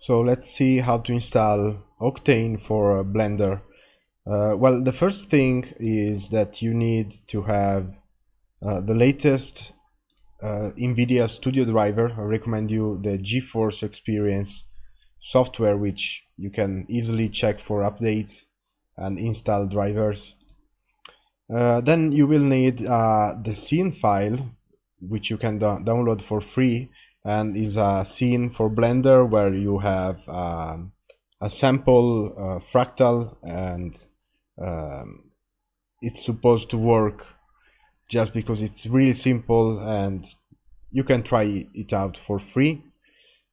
So let's see how to install Octane for Blender. Well, the first thing is that you need to have the latest NVIDIA studio driver. I recommend you the GeForce Experience software, which you can easily check for updates and install drivers. Then you will need the scene file, which you can download for free, and is a scene for Blender where you have a sample fractal, and it's supposed to work just because it's really simple and you can try it out for free.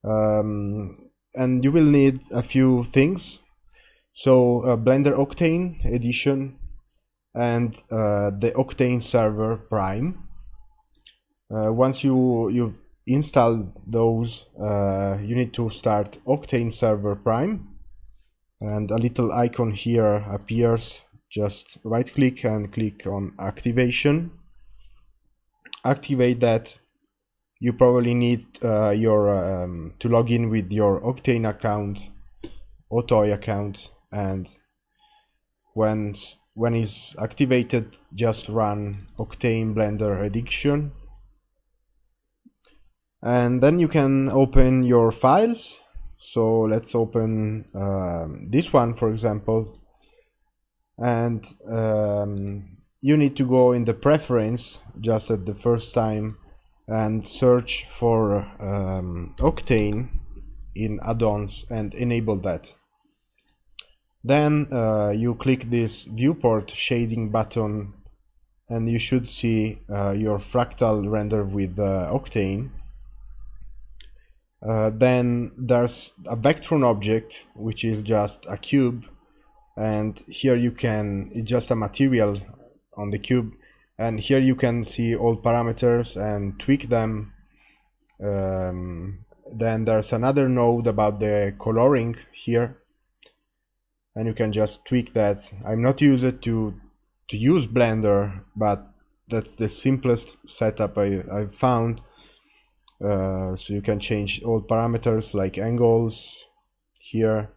And you will need a few things, so Blender Octane Edition and the Octane Server Prime. Once you've installed those, you need to start Octane Server Prime, and a little icon here appears. Just right click and click on activation. Activate that. You probably need to log in with your Octane account, OTOY account, and when it's activated, just run Octane Blender Edition, and then you can open your files. So let's open this one, for example, and you need to go in the preference just at the first time and search for Octane in add-ons and enable that. Then you click this viewport shading button and you should see your fractal render with Octane. Then there's a Vectron object, which is just a cube, and here you can, it's just a material on the cube, and here you can see all parameters and tweak them. Then there's another node about the coloring here, and you can just tweak that. I'm not used to use Blender, but that's the simplest setup I've found. So you can change all parameters like angles here,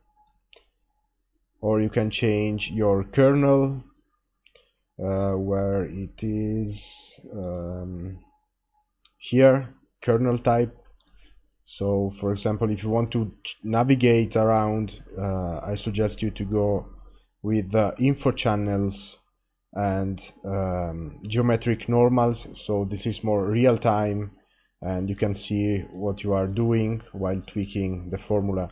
or you can change your kernel, where it is here, kernel type. So for example, if you want to navigate around, I suggest you to go with the info channels and geometric normals, so this is more real time and you can see what you are doing while tweaking the formula.